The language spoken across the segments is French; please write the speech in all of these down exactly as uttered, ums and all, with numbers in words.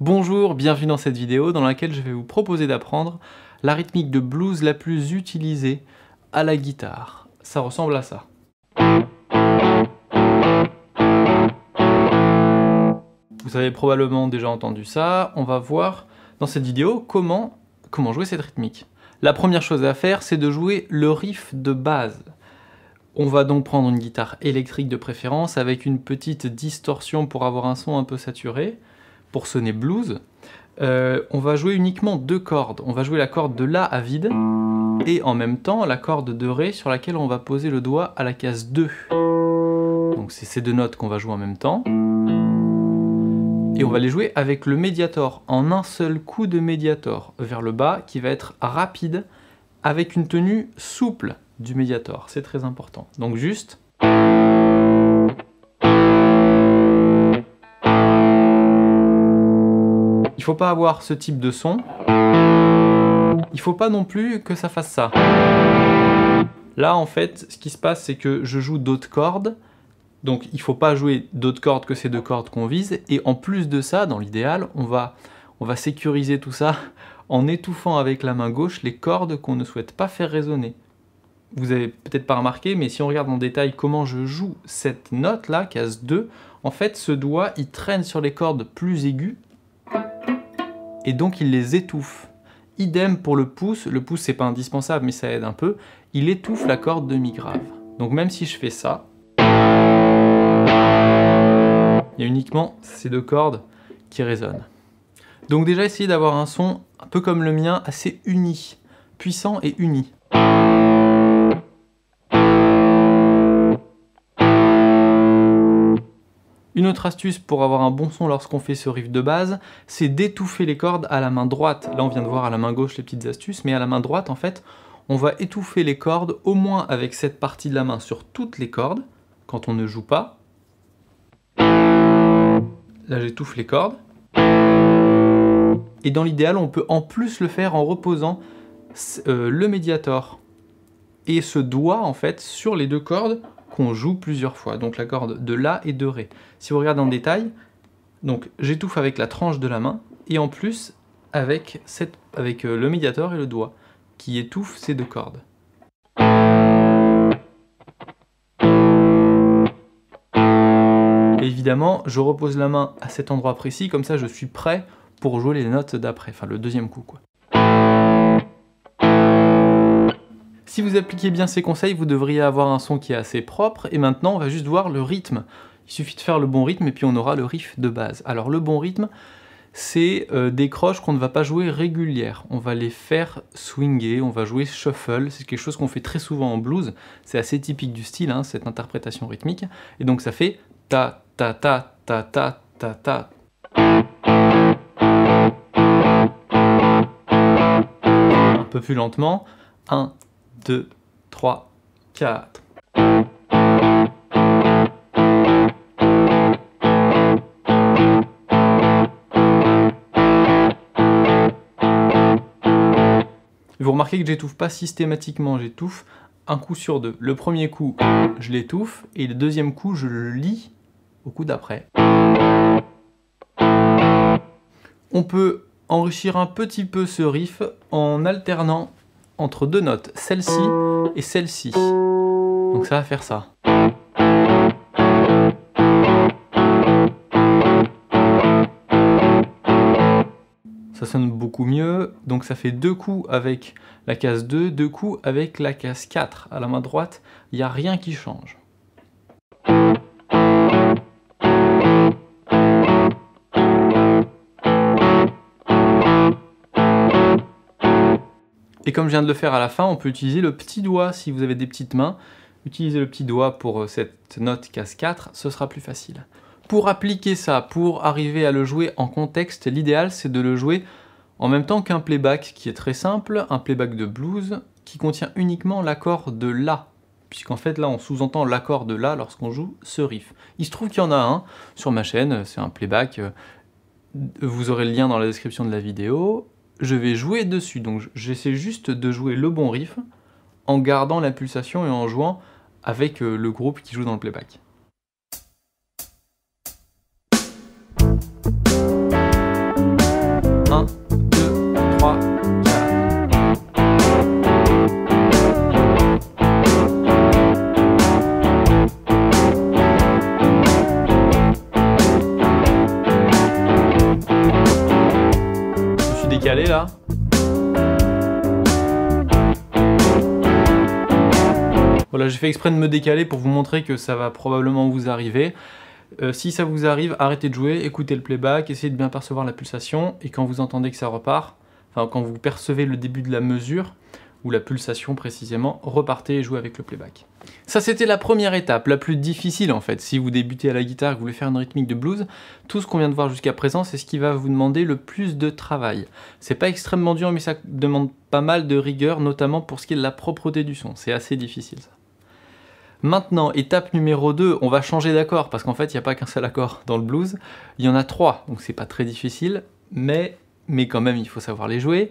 Bonjour, bienvenue dans cette vidéo dans laquelle je vais vous proposer d'apprendre la rythmique de blues la plus utilisée à la guitare. Ça ressemble à ça. Vous avez probablement déjà entendu ça. On va voir dans cette vidéo comment, comment jouer cette rythmique. La première chose à faire, c'est de jouer le riff de base. On va donc prendre une guitare électrique de préférence avec une petite distorsion pour avoir un son un peu saturé. Pour sonner blues, euh, on va jouer uniquement deux cordes. On va jouer la corde de La à vide et en même temps la corde de Ré sur laquelle on va poser le doigt à la case deux. Donc c'est ces deux notes qu'on va jouer en même temps. Et on va les jouer avec le médiator, en un seul coup de médiator vers le bas qui va être rapide avec une tenue souple du médiator. C'est très important. Donc juste... Il ne faut pas avoir ce type de son. Il ne faut pas non plus que ça fasse ça. Là, en fait, ce qui se passe, c'est que je joue d'autres cordes. Donc, il ne faut pas jouer d'autres cordes que ces deux cordes qu'on vise. Et en plus de ça, dans l'idéal, on va, on va sécuriser tout ça en étouffant avec la main gauche les cordes qu'on ne souhaite pas faire résonner. Vous n'avez peut-être pas remarqué, mais si on regarde en détail comment je joue cette note-là, case deux, en fait, ce doigt, il traîne sur les cordes plus aiguës. Et donc il les étouffe. Idem pour le pouce, le pouce c'est pas indispensable mais ça aide un peu, il étouffe la corde demi-grave. Donc même si je fais ça, il y a uniquement ces deux cordes qui résonnent. Donc déjà essayez d'avoir un son un peu comme le mien, assez uni, puissant et uni. Une autre astuce pour avoir un bon son lorsqu'on fait ce riff de base, c'est d'étouffer les cordes à la main droite. Là, on vient de voir à la main gauche les petites astuces, mais à la main droite, en fait, on va étouffer les cordes au moins avec cette partie de la main sur toutes les cordes, quand on ne joue pas. Là, j'étouffe les cordes. Et dans l'idéal, on peut en plus le faire en reposant euh, le médiator et ce doigt, en fait, sur les deux cordes qu'on joue plusieurs fois, donc la corde de La et de Ré. Si vous regardez en détail, donc j'étouffe avec la tranche de la main et en plus avec, cette, avec le médiator et le doigt qui étouffent ces deux cordes. Et évidemment, je repose la main à cet endroit précis, comme ça je suis prêt pour jouer les notes d'après, enfin le deuxième coup quoi. Si vous appliquez bien ces conseils, vous devriez avoir un son qui est assez propre. Et maintenant, on va juste voir le rythme. Il suffit de faire le bon rythme et puis on aura le riff de base. Alors le bon rythme, c'est euh, des croches qu'on ne va pas jouer régulières. On va les faire swinguer, on va jouer shuffle. C'est quelque chose qu'on fait très souvent en blues. C'est assez typique du style, hein, cette interprétation rythmique. Et donc ça fait ta ta ta ta ta ta ta. Un peu plus lentement. un, deux, trois, quatre. Vous remarquez que j'étouffe pas systématiquement, j'étouffe un coup sur deux. Le premier coup, je l'étouffe et le deuxième coup, je le lis au coup d'après. On peut enrichir un petit peu ce riff en alternant entre deux notes, celle-ci et celle-ci. Donc ça va faire ça. Ça sonne beaucoup mieux, donc ça fait deux coups avec la case deux, deux coups avec la case quatre. À la main droite, il n'y a rien qui change. Et comme je viens de le faire à la fin, on peut utiliser le petit doigt. Si vous avez des petites mains, utilisez le petit doigt pour cette note case quatre, ce sera plus facile. Pour appliquer ça, pour arriver à le jouer en contexte, l'idéal c'est de le jouer en même temps qu'un playback qui est très simple, un playback de blues qui contient uniquement l'accord de La, puisqu'en fait là on sous-entend l'accord de La lorsqu'on joue ce riff. Il se trouve qu'il y en a un sur ma chaîne, c'est un playback, vous aurez le lien dans la description de la vidéo. je vais jouer dessus. Donc j'essaie juste de jouer le bon riff en gardant la pulsation et en jouant avec le groupe qui joue dans le playback. Décalé là. Voilà, j'ai fait exprès de me décaler pour vous montrer que ça va probablement vous arriver. Euh, si ça vous arrive, arrêtez de jouer, écoutez le playback, essayez de bien percevoir la pulsation, et quand vous entendez que ça repart, enfin quand vous percevez le début de la mesure, ou la pulsation précisément, repartez et jouez avec le playback. Ça c'était la première étape, la plus difficile en fait. Si vous débutez à la guitare et que vous voulez faire une rythmique de blues, tout ce qu'on vient de voir jusqu'à présent, c'est ce qui va vous demander le plus de travail. C'est pas extrêmement dur, mais ça demande pas mal de rigueur, notamment pour ce qui est de la propreté du son. C'est assez difficile ça. Maintenant, étape numéro deux, on va changer d'accord, parce qu'en fait, il n'y a pas qu'un seul accord dans le blues. Il y en a trois, donc c'est pas très difficile, mais, mais quand même, il faut savoir les jouer.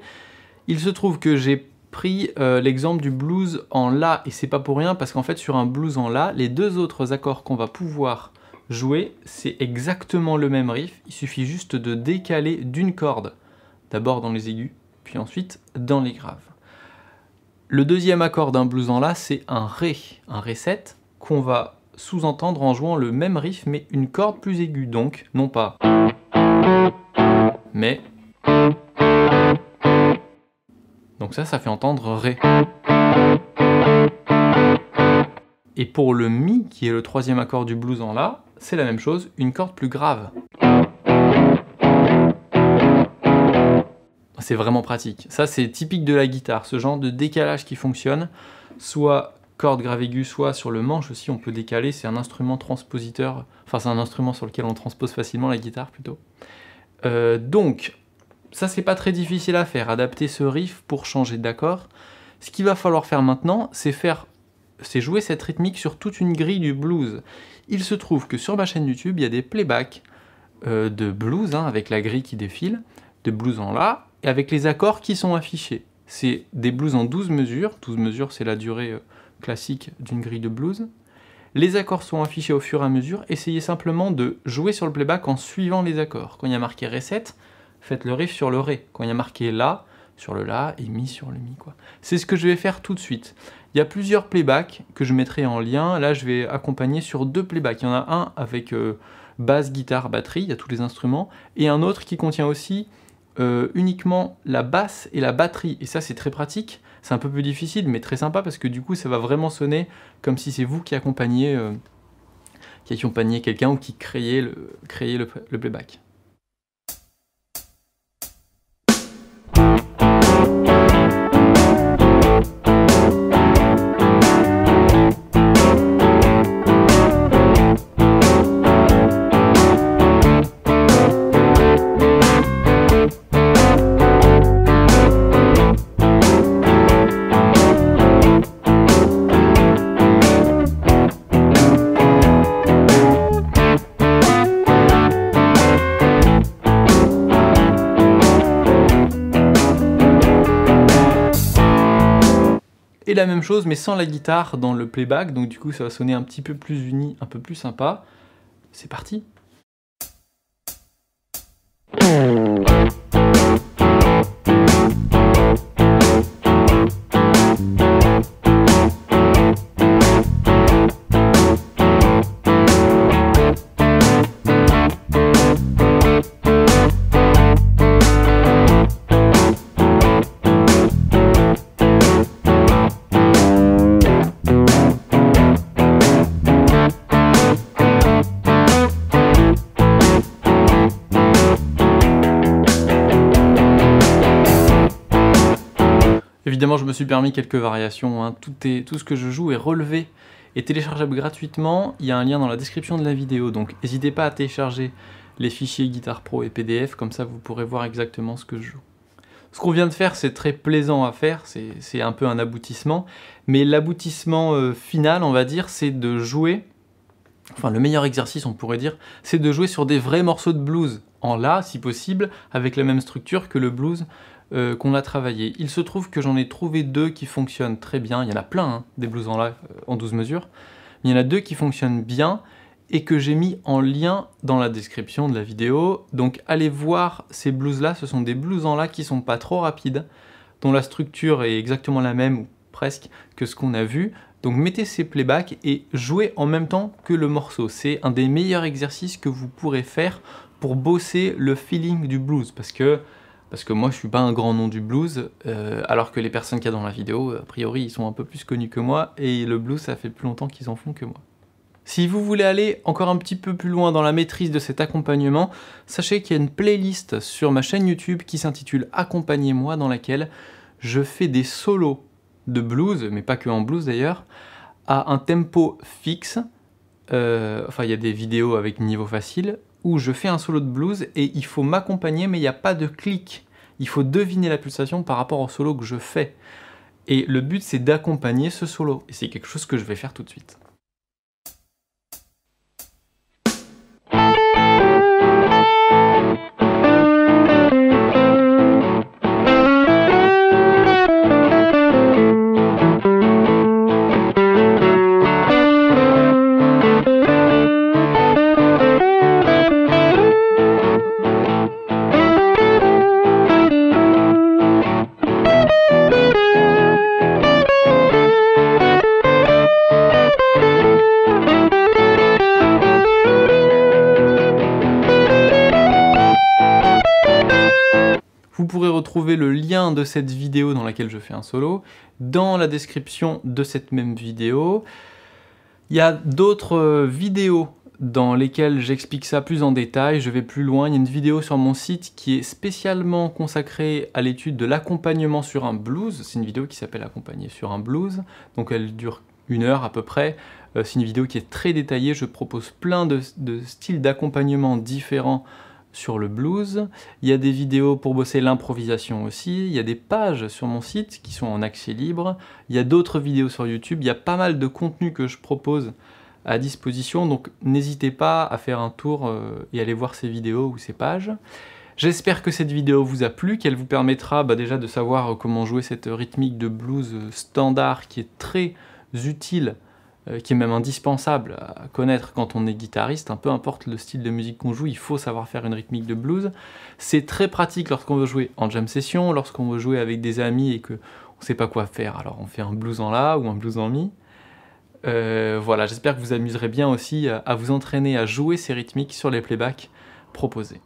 Il se trouve que j'ai pris euh, l'exemple du blues en La, et c'est pas pour rien, parce qu'en fait sur un blues en La, les deux autres accords qu'on va pouvoir jouer, c'est exactement le même riff, il suffit juste de décaler d'une corde, d'abord dans les aigus, puis ensuite dans les graves. Le deuxième accord d'un blues en La, c'est un Ré, un Ré sept, qu'on va sous-entendre en jouant le même riff, mais une corde plus aiguë, donc non pas mais. Donc ça, ça fait entendre Ré. Et pour le Mi, qui est le troisième accord du blues en La, c'est la même chose, une corde plus grave. C'est vraiment pratique. Ça, c'est typique de la guitare, ce genre de décalage qui fonctionne. Soit corde grave aiguë, soit sur le manche aussi, on peut décaler. C'est un instrument transpositeur, enfin c'est un instrument sur lequel on transpose facilement la guitare plutôt. Euh, donc... Ça, c'est pas très difficile à faire, adapter ce riff pour changer d'accord. Ce qu'il va falloir faire maintenant, c'est faire, c'est jouer cette rythmique sur toute une grille du blues. Il se trouve que sur ma chaîne YouTube, il y a des playbacks euh, de blues, hein, avec la grille qui défile, de blues en La, et avec les accords qui sont affichés. C'est des blues en douze mesures, douze mesures c'est la durée euh, classique d'une grille de blues. Les accords sont affichés au fur et à mesure, essayez simplement de jouer sur le playback en suivant les accords. Quand il y a marqué Ré sept, faites le riff sur le Ré, quand il y a marqué La, sur le La, et Mi sur le Mi, quoi. C'est ce que je vais faire tout de suite. Il y a plusieurs playbacks que je mettrai en lien, là je vais accompagner sur deux playbacks. Il y en a un avec euh, basse, guitare, batterie, il y a tous les instruments, et un autre qui contient aussi euh, uniquement la basse et la batterie, et ça c'est très pratique, c'est un peu plus difficile, mais très sympa, parce que du coup ça va vraiment sonner comme si c'est vous qui accompagnez, euh, qui accompagnez quelqu'un ou qui créez le, créez le, le playback. Et la même chose mais sans la guitare dans le playback, donc du coup ça va sonner un petit peu plus uni, un peu plus sympa. C'est parti. Évidemment, je me suis permis quelques variations, hein. Tout, est, tout ce que je joue est relevé et téléchargeable gratuitement. Il y a un lien dans la description de la vidéo, donc n'hésitez pas à télécharger les fichiers Guitar Pro et P D F, comme ça vous pourrez voir exactement ce que je joue. Ce qu'on vient de faire, c'est très plaisant à faire, c'est un peu un aboutissement, mais l'aboutissement euh, final, on va dire, c'est de jouer, enfin le meilleur exercice, on pourrait dire, c'est de jouer sur des vrais morceaux de blues, en La, si possible, avec la même structure que le blues euh, qu'on a travaillé. Il se trouve que j'en ai trouvé deux qui fonctionnent très bien. Il y en a plein, hein, des blues en La en douze mesures. Mais il y en a deux qui fonctionnent bien et que j'ai mis en lien dans la description de la vidéo. Donc allez voir ces blues-là. Ce sont des blues en La qui sont pas trop rapides, dont la structure est exactement la même, ou presque, que ce qu'on a vu. Donc mettez ces playbacks et jouez en même temps que le morceau. C'est un des meilleurs exercices que vous pourrez faire pour bosser le feeling du blues, parce que, parce que moi je suis pas un grand nom du blues, euh, alors que les personnes qu'il y a dans la vidéo, a priori ils sont un peu plus connus que moi, et le blues ça fait plus longtemps qu'ils en font que moi. Si vous voulez aller encore un petit peu plus loin dans la maîtrise de cet accompagnement, sachez qu'il y a une playlist sur ma chaîne YouTube qui s'intitule « Accompagnez-moi » dans laquelle je fais des solos de blues, mais pas que en blues d'ailleurs, à un tempo fixe, euh, enfin il y a des vidéos avec niveau facile, où je fais un solo de blues et il faut m'accompagner mais il n'y a pas de clic. Il faut deviner la pulsation par rapport au solo que je fais. Et le but c'est d'accompagner ce solo. Et c'est quelque chose que je vais faire tout de suite. Vous pourrez retrouver le lien de cette vidéo dans laquelle je fais un solo dans la description de cette même vidéo. Il y a d'autres vidéos dans lesquelles j'explique ça plus en détail, je vais plus loin. Il y a une vidéo sur mon site qui est spécialement consacrée à l'étude de l'accompagnement sur un blues. C'est une vidéo qui s'appelle « Accompagner sur un blues », donc elle dure une heure à peu près. C'est une vidéo qui est très détaillée, je propose plein de, de styles d'accompagnement différents sur le blues, il y a des vidéos pour bosser l'improvisation aussi, il y a des pages sur mon site qui sont en accès libre, il y a d'autres vidéos sur YouTube, il y a pas mal de contenu que je propose à disposition, donc n'hésitez pas à faire un tour et aller voir ces vidéos ou ces pages. J'espère que cette vidéo vous a plu, qu'elle vous permettra bah, déjà de savoir comment jouer cette rythmique de blues standard qui est très utile, qui est même indispensable à connaître quand on est guitariste, hein, peu importe le style de musique qu'on joue, il faut savoir faire une rythmique de blues. C'est très pratique lorsqu'on veut jouer en jam session, lorsqu'on veut jouer avec des amis et qu'on ne sait pas quoi faire, alors on fait un blues en La ou un blues en Mi. Euh, voilà, j'espère que vous amuserez bien aussi à vous entraîner à jouer ces rythmiques sur les playbacks proposés.